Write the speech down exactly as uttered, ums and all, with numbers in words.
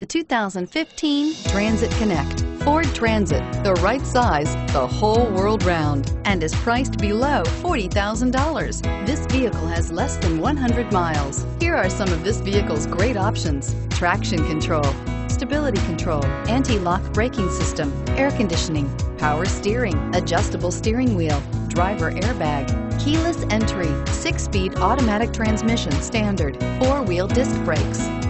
The two thousand fifteen Transit Connect. Ford Transit, the right size the whole world round, and is priced below forty thousand dollars. This vehicle has less than one hundred miles. Here are some of this vehicle's great options: traction control, stability control, anti-lock braking system, air conditioning, power steering, adjustable steering wheel, driver airbag, keyless entry, six-speed automatic transmission standard, four-wheel disc brakes.